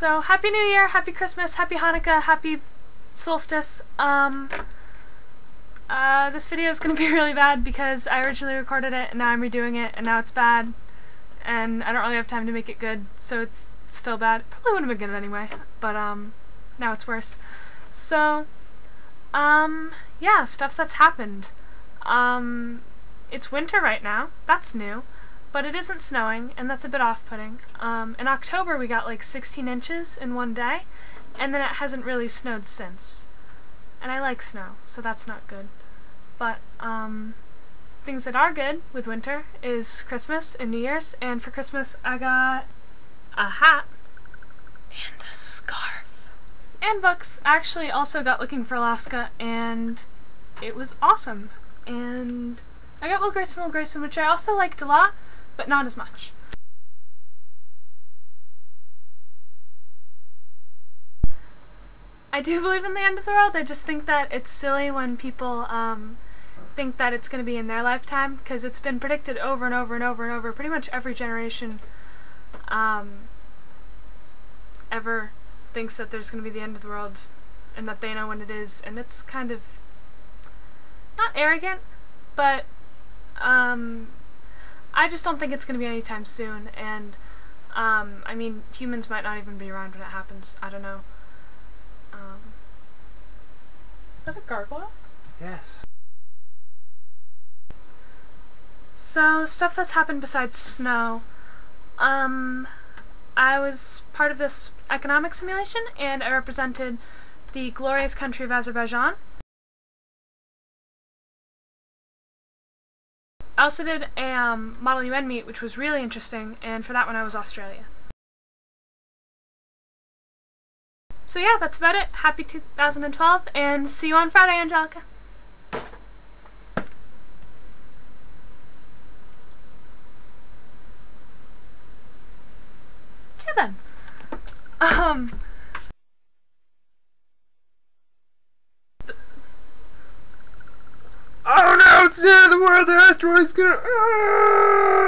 So Happy New Year, Happy Christmas, Happy Hanukkah, Happy Solstice. This video is going to be really bad because I originally recorded it and now I'm redoing it and now it's bad. And I don't really have time to make it good, so it's still bad. Probably wouldn't have been good anyway, but now it's worse. So, yeah, stuff that's happened. It's winter right now, that's new, but it isn't snowing, and that's a bit off-putting. In October we got like 16 inches in one day, and then it hasn't really snowed since. And I like snow, so that's not good. But, things that are good with winter is Christmas and New Year's, and for Christmas I got a hat and a scarf and books. I actually also got Looking for Alaska, and it was awesome. And I got Will Grayson, which I also liked a lot, but not as much. I do believe in the end of the world. I just think that it's silly when people think that it's going to be in their lifetime, because it's been predicted over and over and over and over, pretty much every generation ever thinks that there's going to be the end of the world and that they know when it is, and it's kind of not arrogant, but I just don't think it's going to be anytime soon, and I mean, humans might not even be around when it happens, I don't know. Is that a gargoyle? Yes. So, stuff that's happened besides snow. I was part of this economic simulation, and I represented the glorious country of Azerbaijan. I also did a Model UN meet, which was really interesting, and for that one I was Australia. So yeah, that's about it. Happy 2012, and see you on Friday, Angelica. Okay then. Oh no! It's the end of the world! The asteroid's gonna...